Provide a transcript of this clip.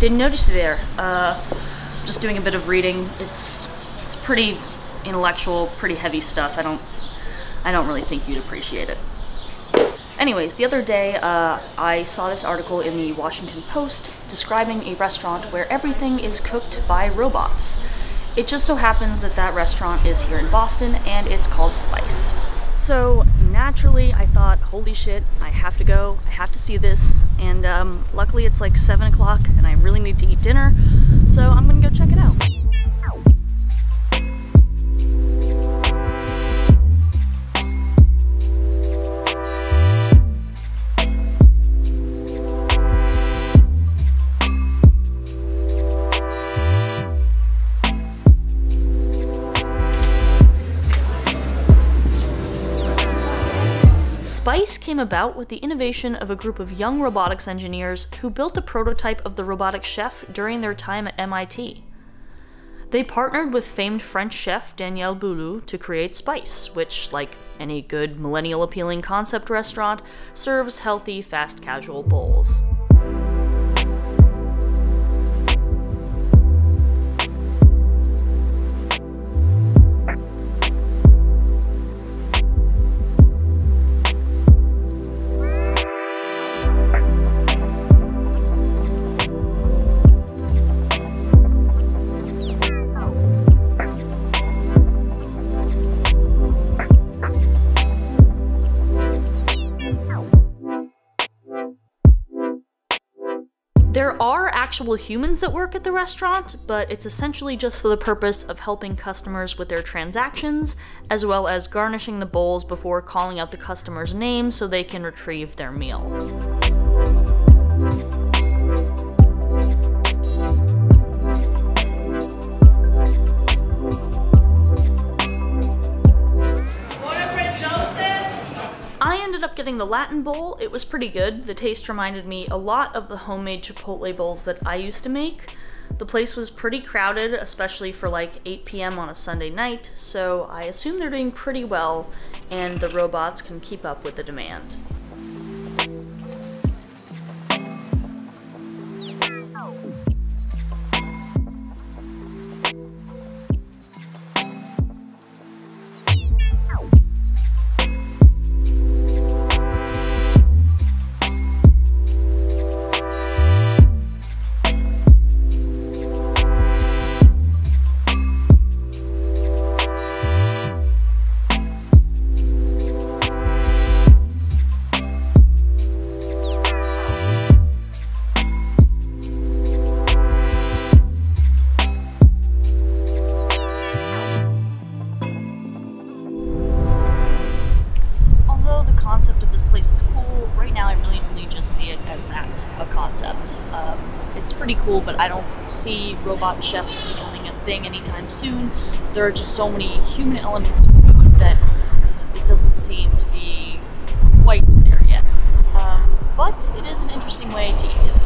Didn't notice you there. Just doing a bit of reading. It's pretty intellectual, pretty heavy stuff. I don't really think you'd appreciate it. Anyways, the other day I saw this article in the Washington Post describing a restaurant where everything is cooked by robots. It just so happens that that restaurant is here in Boston, and it's called Spyce. So naturally I thought, holy shit, I have to go, I have to see this, and luckily it's like 7 o'clock and I really need to eat dinner, so I'm gonna go check it out. Spyce came about with the innovation of a group of young robotics engineers who built a prototype of the robotic chef during their time at MIT. They partnered with famed French chef Daniel Boulud to create Spyce, which, like any good millennial-appealing concept restaurant, serves healthy, fast-casual bowls. There are actual humans that work at the restaurant, but it's essentially just for the purpose of helping customers with their transactions, as well as garnishing the bowls before calling out the customer's name so they can retrieve their meal. Getting the Latin bowl, it was pretty good. The taste reminded me a lot of the homemade Chipotle bowls that I used to make. The place was pretty crowded, especially for like 8 p.m. on a Sunday night, so I assume they're doing pretty well and the robots can keep up with the demand. It's pretty cool, but I don't see robot chefs becoming a thing anytime soon. There are just so many human elements to food that it doesn't seem to be quite there yet. But it is an interesting way to eat it.